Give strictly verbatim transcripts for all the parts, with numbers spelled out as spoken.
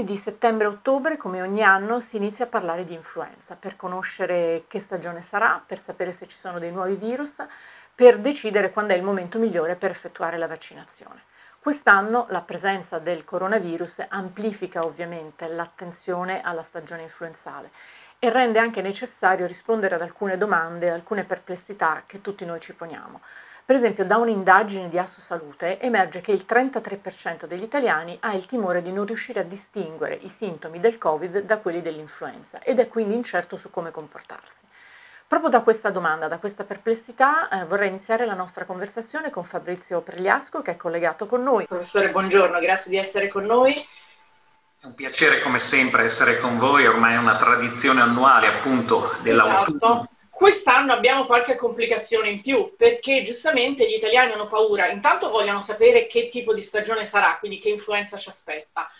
mesi di settembre-ottobre, come ogni anno, si inizia a parlare di influenza per conoscere che stagione sarà, per sapere se ci sono dei nuovi virus, per decidere quando è il momento migliore per effettuare la vaccinazione. Quest'anno la presenza del coronavirus amplifica ovviamente l'attenzione alla stagione influenzale e rende anche necessario rispondere ad alcune domande, ad alcune perplessità che tutti noi ci poniamo. Per esempio, da un'indagine di Assosalute emerge che il trentatré per cento degli italiani ha il timore di non riuscire a distinguere i sintomi del Covid da quelli dell'influenza ed è quindi incerto su come comportarsi. Proprio da questa domanda, da questa perplessità, eh, vorrei iniziare la nostra conversazione con Fabrizio Pregliasco, che è collegato con noi. Professore, buongiorno, grazie di essere con noi. È un piacere come sempre essere con voi, ormai è una tradizione annuale appunto dell'autunno. Esatto. Quest'anno abbiamo qualche complicazione in più, perché giustamente gli italiani hanno paura. Intanto vogliono sapere che tipo di stagione sarà, quindi che influenza ci aspetta,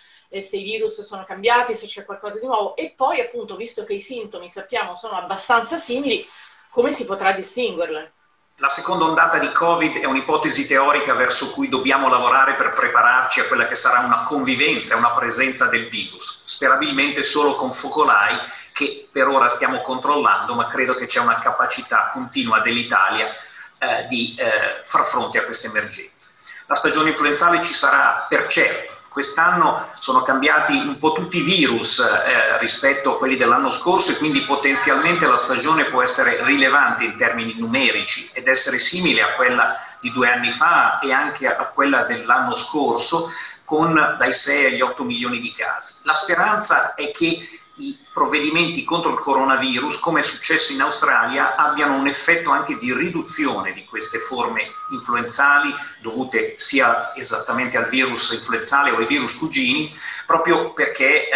se i virus sono cambiati, se c'è qualcosa di nuovo, e poi appunto, visto che i sintomi sappiamo sono abbastanza simili, come si potrà distinguerle? La seconda ondata di Covid è un'ipotesi teorica verso cui dobbiamo lavorare per prepararci a quella che sarà una convivenza, una presenza del virus, sperabilmente solo con focolai che per ora stiamo controllando, ma credo che c'è una capacità continua dell'Italia eh, di eh, far fronte a queste emergenze. La stagione influenzale ci sarà per certo. Quest'anno sono cambiati un po' tutti i virus eh, rispetto a quelli dell'anno scorso e quindi potenzialmente la stagione può essere rilevante in termini numerici ed essere simile a quella di due anni fa e anche a quella dell'anno scorso, con dai sei agli otto milioni di casi. La speranza è che i provvedimenti contro il coronavirus, come è successo in Australia, abbiano un effetto anche di riduzione di queste forme influenzali dovute sia esattamente al virus influenzale o ai virus cugini, proprio perché eh,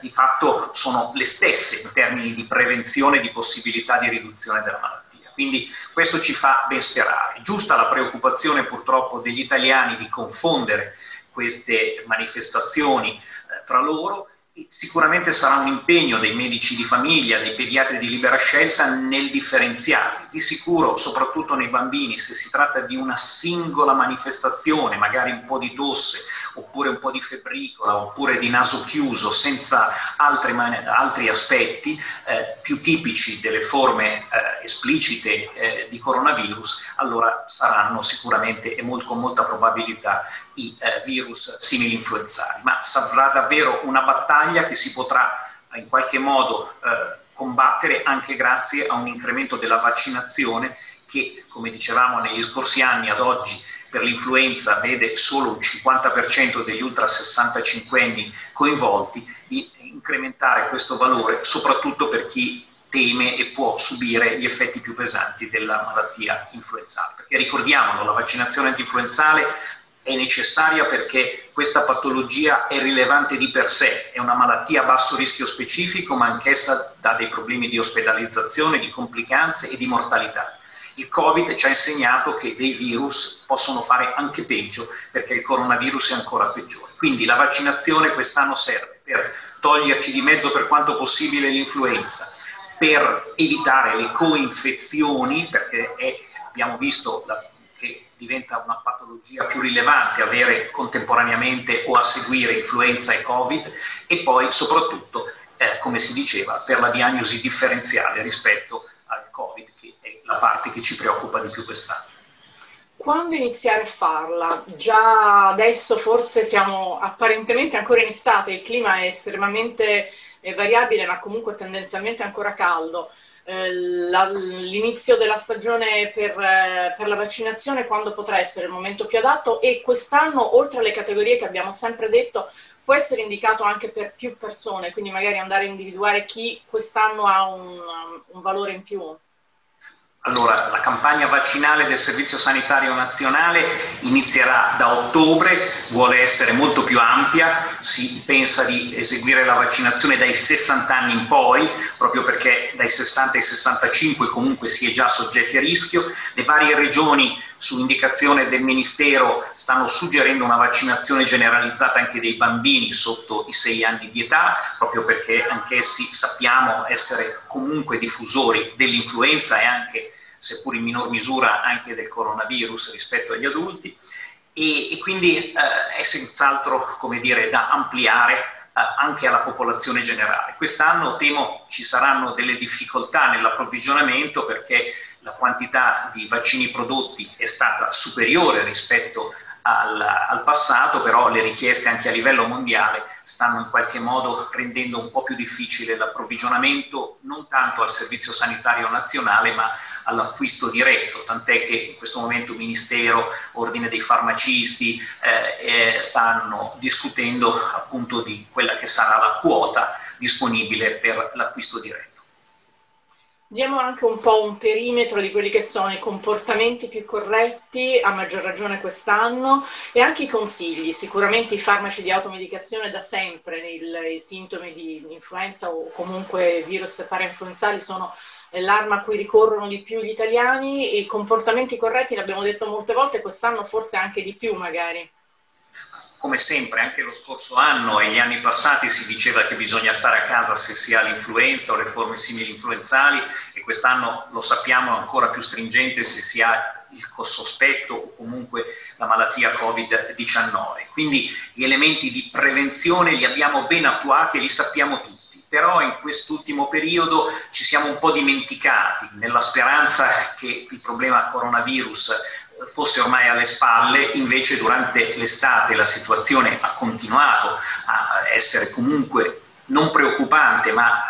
di fatto sono le stesse in termini di prevenzione e di possibilità di riduzione della malattia. Quindi questo ci fa ben sperare. Giusta la preoccupazione purtroppo degli italiani di confondere queste manifestazioni eh, tra loro. Sicuramente sarà un impegno dei medici di famiglia, dei pediatri di libera scelta nel differenziare. Di sicuro, soprattutto nei bambini, se si tratta di una singola manifestazione, magari un po' di tosse, oppure un po' di febbricola, oppure di naso chiuso, senza altri, altri aspetti eh, più tipici delle forme eh, esplicite eh, di coronavirus, allora saranno sicuramente e molto, con molta probabilità i eh, virus simili influenzali. Ma sarà davvero una battaglia che si potrà in qualche modo eh, combattere anche grazie a un incremento della vaccinazione che, come dicevamo negli scorsi anni, ad oggi per l'influenza vede solo un cinquanta per cento degli ultra sessantacinquenni coinvolti, di incrementare questo valore soprattutto per chi teme e può subire gli effetti più pesanti della malattia influenzale. Perché ricordiamolo, la vaccinazione antinfluenzale è necessaria perché questa patologia è rilevante di per sé, è una malattia a basso rischio specifico, ma anch'essa dà dei problemi di ospedalizzazione, di complicanze e di mortalità. Il Covid ci ha insegnato che dei virus possono fare anche peggio, perché il coronavirus è ancora peggiore. Quindi la vaccinazione quest'anno serve per toglierci di mezzo per quanto possibile l'influenza, per evitare le coinfezioni, perché è, abbiamo visto la, che diventa una patologia più rilevante avere contemporaneamente o a seguire influenza e Covid, e poi soprattutto, eh, come si diceva, per la diagnosi differenziale rispetto al Covid, che è la parte che ci preoccupa di più quest'anno. Quando iniziare a farla? Già adesso forse siamo apparentemente ancora in estate, il clima è estremamente variabile ma comunque tendenzialmente ancora caldo. L'inizio della stagione per, per la vaccinazione, quando potrà essere il momento più adatto? E quest'anno, oltre alle categorie che abbiamo sempre detto, può essere indicato anche per più persone, quindi magari andare a individuare chi quest'anno ha un, un valore in più? Allora, la campagna vaccinale del Servizio Sanitario Nazionale inizierà da ottobre, vuole essere molto più ampia, si pensa di eseguire la vaccinazione dai sessanta anni in poi, proprio perché dai sessanta ai sessantacinque comunque si è già soggetti a rischio. Le varie regioni, su indicazione del Ministero, stanno suggerendo una vaccinazione generalizzata anche dei bambini sotto i sei anni di età, proprio perché anch'essi sappiamo essere comunque diffusori dell'influenza e anche, seppur in minor misura, anche del coronavirus rispetto agli adulti, e, e quindi eh, è senz'altro, come dire, da ampliare anche alla popolazione generale. Quest'anno temo ci saranno delle difficoltà nell'approvvigionamento perché la quantità di vaccini prodotti è stata superiore rispetto al, al passato, però le richieste anche a livello mondiale stanno in qualche modo rendendo un po' più difficile l'approvvigionamento non tanto al servizio sanitario nazionale ma all'acquisto diretto, tant'è che in questo momento il Ministero, Ordine dei Farmacisti eh, eh, stanno discutendo appunto di quella che sarà la quota disponibile per l'acquisto diretto. Diamo anche un po' un perimetro di quelli che sono i comportamenti più corretti, a maggior ragione quest'anno, e anche i consigli. Sicuramente i farmaci di automedicazione da sempre nei sintomi di influenza o comunque virus parainfluenzali sono l'arma a cui ricorrono di più gli italiani, e i comportamenti corretti, l'abbiamo detto molte volte, quest'anno forse anche di più magari. Come sempre, anche lo scorso anno e gli anni passati si diceva che bisogna stare a casa se si ha l'influenza o le forme simili influenzali, e quest'anno lo sappiamo ancora più stringente se si ha il sospetto o comunque la malattia Covid diciannove. Quindi gli elementi di prevenzione li abbiamo ben attuati e li sappiamo tutti. Però in quest'ultimo periodo ci siamo un po' dimenticati, nella speranza che il problema coronavirus fosse ormai alle spalle. Invece durante l'estate la situazione ha continuato a essere comunque non preoccupante, ma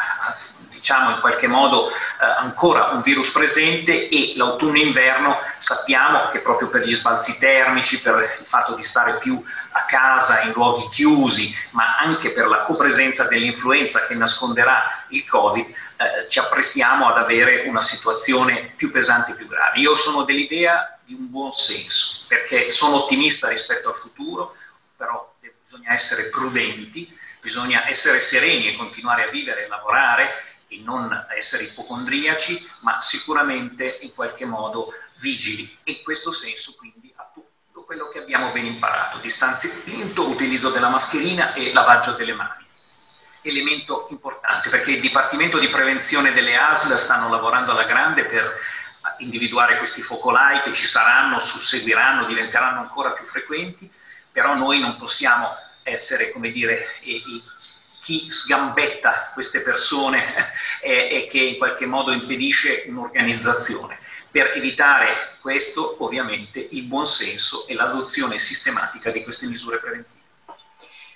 diciamo in qualche modo ancora un virus presente, e l'autunno-inverno sappiamo che proprio per gli sbalzi termici, per il fatto di stare più a casa in luoghi chiusi, ma anche per la copresenza dell'influenza che nasconderà il Covid, eh, ci apprestiamo ad avere una situazione più pesante e più grave. Io sono dell'idea di un buon senso, perché sono ottimista rispetto al futuro, però bisogna essere prudenti, bisogna essere sereni e continuare a vivere e lavorare e non essere ipocondriaci, ma sicuramente in qualche modo vigili, e in questo senso quindi a tutto quello che abbiamo ben imparato: distanziamento, utilizzo della mascherina e lavaggio delle mani. Elemento importante, perché il Dipartimento di Prevenzione delle A S L stanno lavorando alla grande per individuare questi focolai che ci saranno, susseguiranno, diventeranno ancora più frequenti, però noi non possiamo essere, come dire, e, e chi sgambetta queste persone e, e che in qualche modo impedisce un'organizzazione. Per evitare questo, ovviamente, il buonsenso e l'adozione sistematica di queste misure preventive.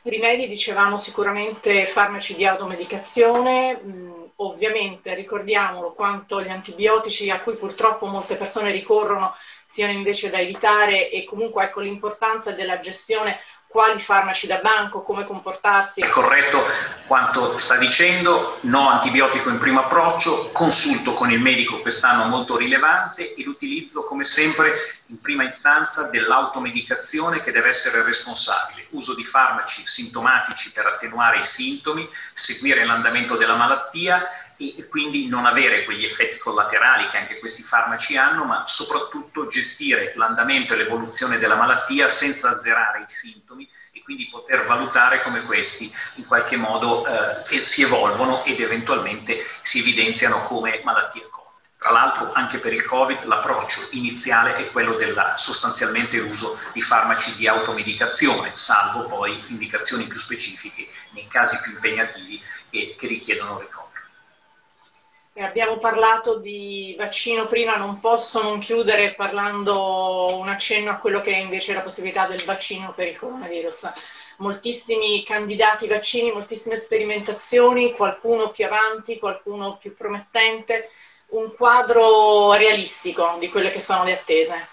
Rimedi, dicevamo, sicuramente farmaci di automedicazione. Ovviamente ricordiamolo quanto gli antibiotici, a cui purtroppo molte persone ricorrono, siano invece da evitare, e comunque ecco l'importanza della gestione, quali farmaci da banco, come comportarsi. È corretto quanto sta dicendo, no antibiotico in primo approccio, consulto con il medico quest'anno molto rilevante, e l'utilizzo come sempre in prima istanza dell'automedicazione, che deve essere responsabile, uso di farmaci sintomatici per attenuare i sintomi, seguire l'andamento della malattia e quindi non avere quegli effetti collaterali che anche questi farmaci hanno, ma soprattutto gestire l'andamento e l'evoluzione della malattia senza azzerare i sintomi, e quindi poter valutare come questi in qualche modo eh, si evolvono ed eventualmente si evidenziano come malattia Covid. Tra l'altro anche per il Covid l'approccio iniziale è quello della sostanzialmente uso di farmaci di automedicazione, salvo poi indicazioni più specifiche nei casi più impegnativi e che richiedono ricovero. E abbiamo parlato di vaccino prima, non posso non chiudere parlando un accenno a quello che è invece la possibilità del vaccino per il coronavirus. Moltissimi candidati vaccini, moltissime sperimentazioni, qualcuno più avanti, qualcuno più promettente, un quadro realistico di quelle che sono le attese.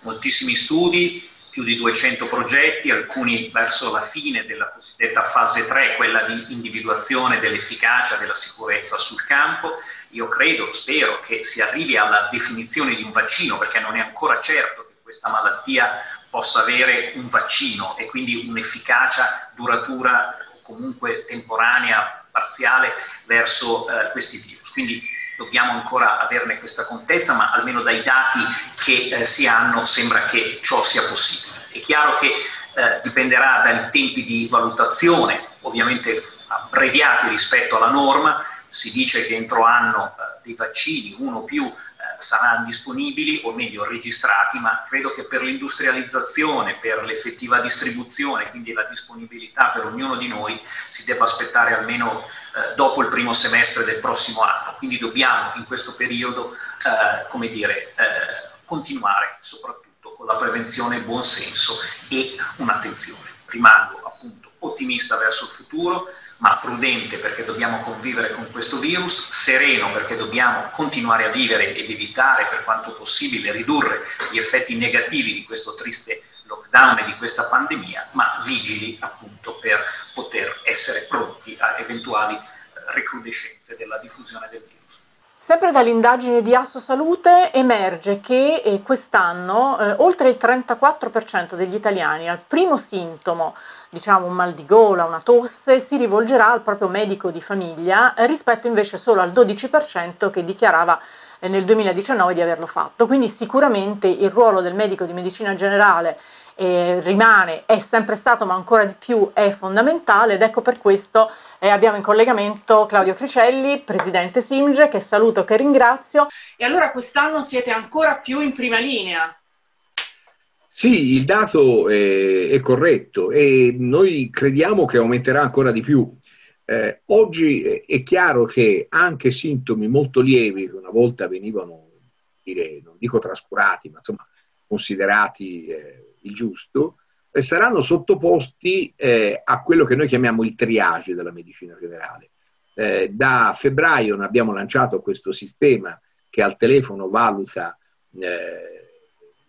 Moltissimi studi, più di duecento progetti, alcuni verso la fine della cosiddetta fase tre, quella di individuazione dell'efficacia, della sicurezza sul campo. Io credo, spero, che si arrivi alla definizione di un vaccino, perché non è ancora certo che questa malattia possa avere un vaccino e quindi un'efficacia duratura o comunque temporanea, parziale, verso eh, questi virus. Quindi dobbiamo ancora averne questa contezza, ma almeno dai dati che eh, si hanno sembra che ciò sia possibile. È chiaro che eh, dipenderà dai tempi di valutazione, ovviamente abbreviati rispetto alla norma. Si dice che entro anno eh, dei vaccini, uno o più, eh, saranno disponibili, o meglio registrati, ma credo che per l'industrializzazione, per l'effettiva distribuzione, quindi la disponibilità per ognuno di noi, si debba aspettare almeno eh, dopo il primo semestre del prossimo anno. Quindi dobbiamo in questo periodo eh, come dire, eh, continuare soprattutto con la prevenzione, il buon senso e un'attenzione. Rimango appunto ottimista verso il futuro, ma prudente perché dobbiamo convivere con questo virus, sereno perché dobbiamo continuare a vivere ed evitare per quanto possibile, ridurre gli effetti negativi di questo triste lockdown e di questa pandemia, ma vigili appunto per poter essere pronti a eventuali recrudescenze della diffusione del virus. Sempre dall'indagine di Assosalute emerge che quest'anno eh, oltre il trentaquattro per cento degli italiani al primo sintomo, diciamo un mal di gola, una tosse, si rivolgerà al proprio medico di famiglia, rispetto invece solo al dodici per cento che dichiarava nel duemiladiciannove di averlo fatto. Quindi sicuramente il ruolo del medico di medicina generale eh, rimane, è sempre stato, ma ancora di più è fondamentale, ed ecco per questo eh, abbiamo in collegamento Claudio Cricelli, presidente S I M G, che saluto, che ringrazio. E allora quest'anno siete ancora più in prima linea? Sì, il dato è, è corretto e noi crediamo che aumenterà ancora di più. Eh, oggi è chiaro che anche sintomi molto lievi, che una volta venivano, dire, non dico trascurati, ma insomma considerati eh, il giusto, eh, saranno sottoposti eh, a quello che noi chiamiamo il triage della medicina generale. Eh, da febbraio abbiamo lanciato questo sistema che al telefono valuta eh,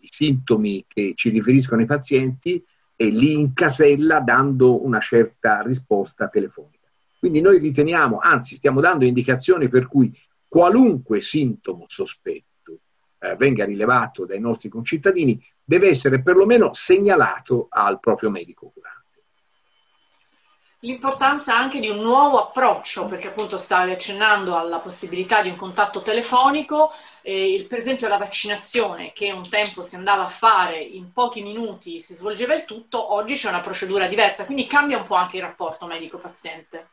i sintomi che ci riferiscono i pazienti e li incasella dando una certa risposta telefonica. Quindi noi riteniamo, anzi stiamo dando indicazioni per cui qualunque sintomo sospetto eh, venga rilevato dai nostri concittadini deve essere perlomeno segnalato al proprio medico curante. L'importanza anche di un nuovo approccio, perché appunto stavi accennando alla possibilità di un contatto telefonico, eh, il, per esempio la vaccinazione che un tempo si andava a fare, in pochi minuti si svolgeva il tutto, oggi c'è una procedura diversa, quindi cambia un po' anche il rapporto medico-paziente.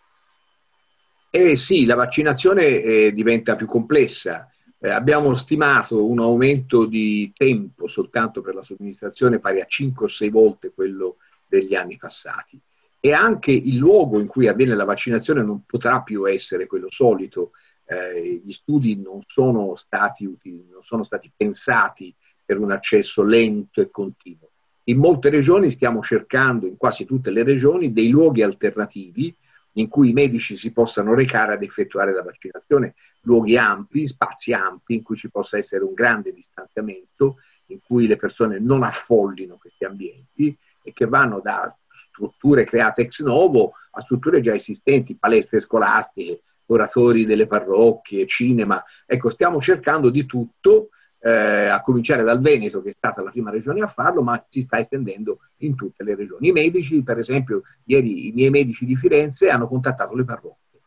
Eh sì, la vaccinazione eh, diventa più complessa, eh, abbiamo stimato un aumento di tempo soltanto per la somministrazione pari a cinque o sei volte quello degli anni passati. E anche il luogo in cui avviene la vaccinazione non potrà più essere quello solito. Eh, gli studi non sono stati utili, non sono stati pensati per un accesso lento e continuo. In molte regioni stiamo cercando, in quasi tutte le regioni, dei luoghi alternativi in cui i medici si possano recare ad effettuare la vaccinazione, luoghi ampi, spazi ampi, in cui ci possa essere un grande distanziamento, in cui le persone non affollino questi ambienti e che vanno da strutture create ex novo a strutture già esistenti, palestre scolastiche, oratori delle parrocchie, cinema. Ecco, stiamo cercando di tutto, eh, a cominciare dal Veneto, che è stata la prima regione a farlo, ma si sta estendendo in tutte le regioni. I medici, per esempio, ieri i miei medici di Firenze hanno contattato le parrocchie.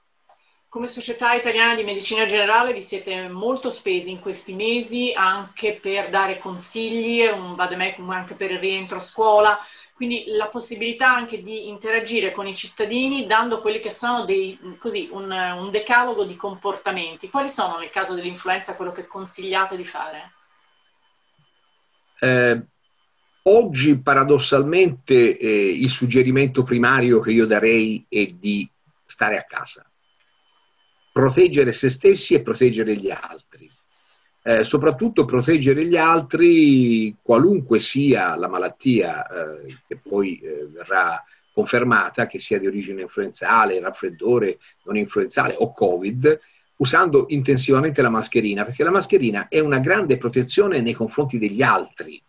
Come Società Italiana di Medicina Generale vi siete molto spesi in questi mesi anche per dare consigli, un vademecum anche per il rientro a scuola, quindi la possibilità anche di interagire con i cittadini dando quelli che sono dei, così, un, un decalogo di comportamenti. Quali sono nel caso dell'influenza quello che consigliate di fare? Eh, oggi paradossalmente eh, il suggerimento primario che io darei è di stare a casa, proteggere se stessi e proteggere gli altri. Eh, soprattutto proteggere gli altri, qualunque sia la malattia eh, che poi eh, verrà confermata, che sia di origine influenzale, raffreddore, non influenzale o Covid, usando intensivamente la mascherina, perché la mascherina è una grande protezione nei confronti degli altri,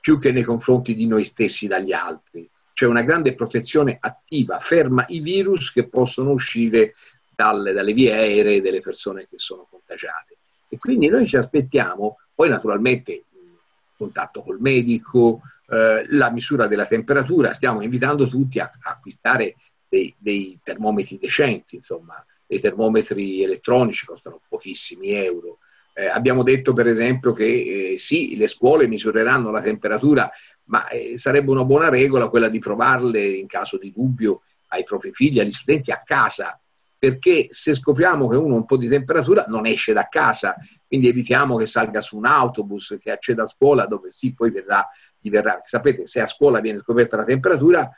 più che nei confronti di noi stessi dagli altri. Cioè una grande protezione attiva, ferma i virus che possono uscire dalle, dalle vie aeree delle persone che sono contagiate. E quindi noi ci aspettiamo, poi naturalmente il contatto col medico, eh, la misura della temperatura, stiamo invitando tutti a, a acquistare dei, dei termometri decenti, insomma, dei termometri elettronici costano pochissimi euro. Eh, abbiamo detto per esempio che eh, sì, le scuole misureranno la temperatura, ma eh, sarebbe una buona regola quella di provarle in caso di dubbio ai propri figli, agli studenti a casa, perché se scopriamo che uno ha un po' di temperatura non esce da casa, quindi evitiamo che salga su un autobus, che acceda a scuola dove sì poi verrà, gli verrà. Sapete, se a scuola viene scoperta la temperatura,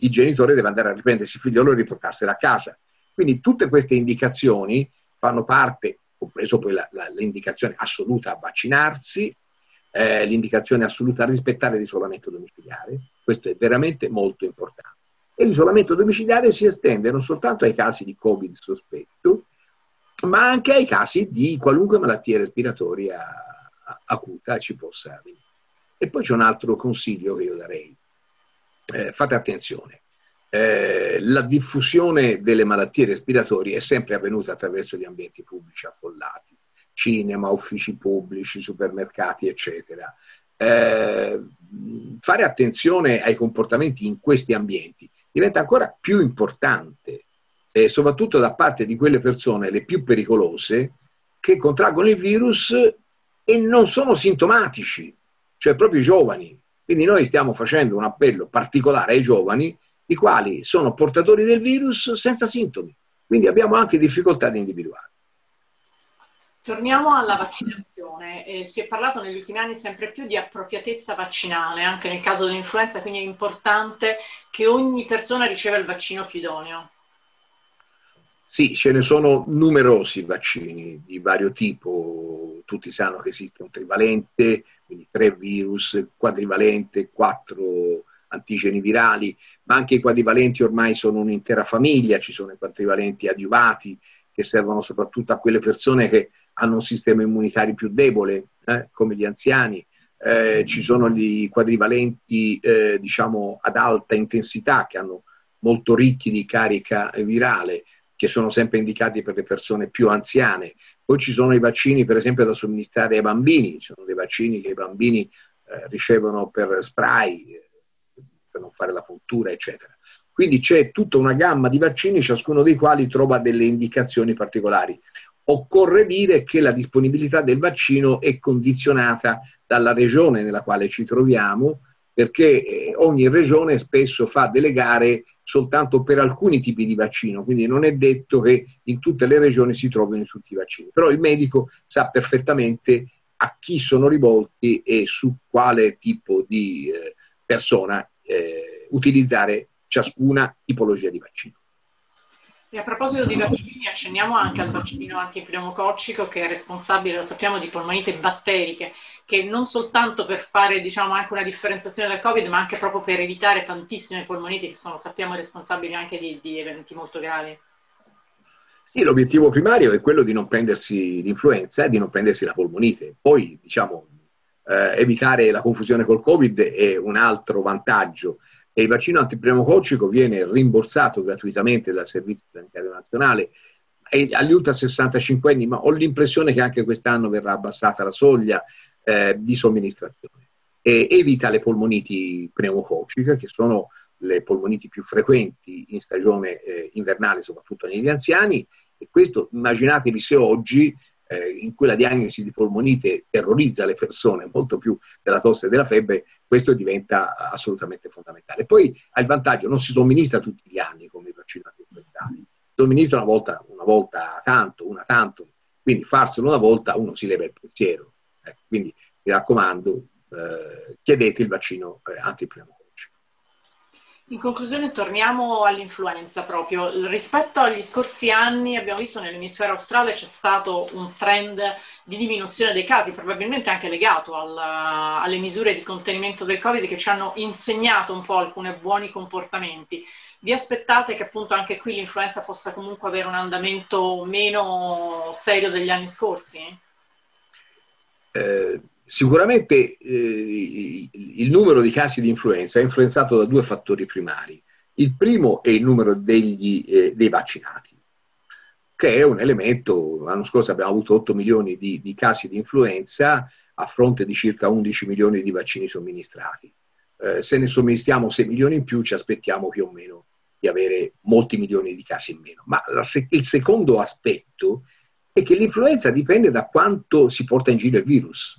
il genitore deve andare a riprendersi il figliolo e riportarsela a casa. Quindi tutte queste indicazioni fanno parte, compreso poi l'indicazione assoluta a vaccinarsi, eh, l'indicazione assoluta a rispettare l'isolamento domiciliare, questo è veramente molto importante. E l'isolamento domiciliare si estende non soltanto ai casi di Covid sospetto, ma anche ai casi di qualunque malattia respiratoria acuta ci possa venire. E poi c'è un altro consiglio che io darei. Eh, fate attenzione. Eh, la diffusione delle malattie respiratorie è sempre avvenuta attraverso gli ambienti pubblici affollati, cinema, uffici pubblici, supermercati, eccetera. Eh, fare attenzione ai comportamenti in questi ambienti diventa ancora più importante, eh, soprattutto da parte di quelle persone le più pericolose che contraggono il virus e non sono sintomatici, cioè proprio i giovani. Quindi noi stiamo facendo un appello particolare ai giovani, i quali sono portatori del virus senza sintomi, quindi abbiamo anche difficoltà di individuarli. Torniamo alla vaccinazione. Eh, si è parlato negli ultimi anni sempre più di appropriatezza vaccinale, anche nel caso dell'influenza, quindi è importante che ogni persona riceva il vaccino più idoneo. Sì, ce ne sono numerosi vaccini di vario tipo, tutti sanno che esiste un trivalente, quindi tre virus, quadrivalente, quattro antigeni virali, ma anche i quadrivalenti ormai sono un'intera famiglia, ci sono i quadrivalenti adiuvati che servono soprattutto a quelle persone che hanno un sistema immunitario più debole, eh, come gli anziani, eh, ci sono i quadrivalenti eh, diciamo ad alta intensità che hanno molto ricchi di carica virale, che sono sempre indicati per le persone più anziane. Poi ci sono i vaccini per esempio da somministrare ai bambini, ci sono dei vaccini che i bambini eh, ricevono per spray, per non fare la puntura, eccetera. Quindi c'è tutta una gamma di vaccini, ciascuno dei quali trova delle indicazioni particolari. Occorre dire che la disponibilità del vaccino è condizionata dalla regione nella quale ci troviamo, perché ogni regione spesso fa delle gare soltanto per alcuni tipi di vaccino, quindi non è detto che in tutte le regioni si trovino tutti i vaccini. Però il medico sa perfettamente a chi sono rivolti e su quale tipo di eh, persona eh, utilizzare ciascuna tipologia di vaccino. E a proposito di vaccini, accenniamo anche al vaccino antipneumococcico, che è responsabile, lo sappiamo, di polmonite batteriche, che non soltanto per fare, diciamo, anche una differenziazione dal Covid, ma anche proprio per evitare tantissime polmoniti che sono, sappiamo, responsabili anche di, di eventi molto gravi. Sì, l'obiettivo primario è quello di non prendersi l'influenza e di non prendersi la polmonite. Poi, diciamo, eh, evitare la confusione col Covid è un altro vantaggio. E il vaccino antipneumococcico viene rimborsato gratuitamente dal Servizio Sanitario Nazionale e agli ultra sessantacinquenni, ma ho l'impressione che anche quest'anno verrà abbassata la soglia eh, di somministrazione. E evita le polmoniti pneumococciche, che sono le polmoniti più frequenti in stagione eh, invernale, soprattutto negli anziani. E questo, immaginatevi se oggi, eh, in cui la diagnosi di polmonite terrorizza le persone molto più della tosse e della febbre, questo diventa assolutamente fondamentale. Poi ha il vantaggio, non si somministra tutti gli anni come i vaccini antinfluenzali, somministra una volta, una volta tanto, una tanto, quindi farselo una volta uno si leva il pensiero. Ecco, quindi mi raccomando, eh, chiedete il vaccino eh, antipneumococcico. In conclusione torniamo all'influenza proprio. Rispetto agli scorsi anni abbiamo visto nell'emisfero australe c'è stato un trend di diminuzione dei casi, probabilmente anche legato al, alle misure di contenimento del Covid che ci hanno insegnato un po' alcuni buoni comportamenti. Vi aspettate che appunto anche qui l'influenza possa comunque avere un andamento meno serio degli anni scorsi? Eh... Sicuramente eh, il numero di casi di influenza è influenzato da due fattori primari. Il primo è il numero degli, eh, dei vaccinati, che è un elemento, l'anno scorso abbiamo avuto otto milioni di, di casi di influenza a fronte di circa undici milioni di vaccini somministrati. Eh, se ne somministriamo sei milioni in più ci aspettiamo più o meno di avere molti milioni di casi in meno. Ma la, il secondo aspetto è che l'influenza dipende da quanto si porta in giro il virus.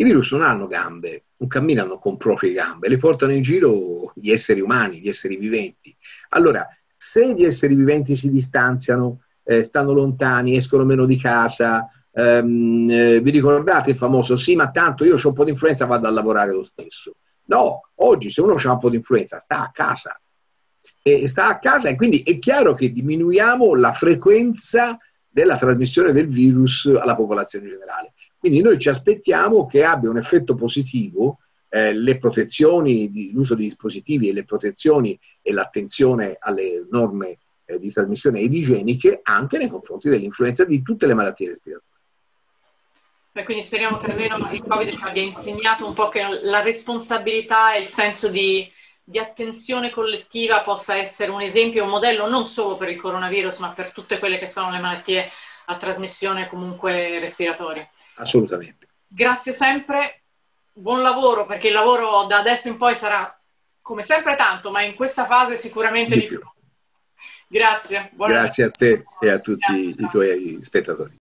I virus non hanno gambe, non camminano con proprie gambe, le portano in giro gli esseri umani, gli esseri viventi. Allora, se gli esseri viventi si distanziano, eh, stanno lontani, escono meno di casa, ehm, eh, vi ricordate il famoso sì ma tanto io ho un po' di influenza, vado a lavorare lo stesso? No, oggi se uno ha un po' di influenza sta a casa, e sta a casa e quindi è chiaro che diminuiamo la frequenza della trasmissione del virus alla popolazione generale. Quindi noi ci aspettiamo che abbia un effetto positivo eh, le protezioni, l'uso di dispositivi e le protezioni e l'attenzione alle norme eh, di trasmissione ed igieniche anche nei confronti dell'influenza, di tutte le malattie respiratorie. Beh, quindi speriamo che almeno il Covid ci abbia insegnato un po' che la responsabilità e il senso di, di attenzione collettiva possa essere un esempio, un modello non solo per il coronavirus ma per tutte quelle che sono le malattie a trasmissione comunque respiratoria. Assolutamente. Grazie sempre, buon lavoro, perché il lavoro da adesso in poi sarà come sempre tanto, ma in questa fase sicuramente di, di più. più. Grazie. Buona Grazie a te e a tutti Grazie. i tuoi spettatori.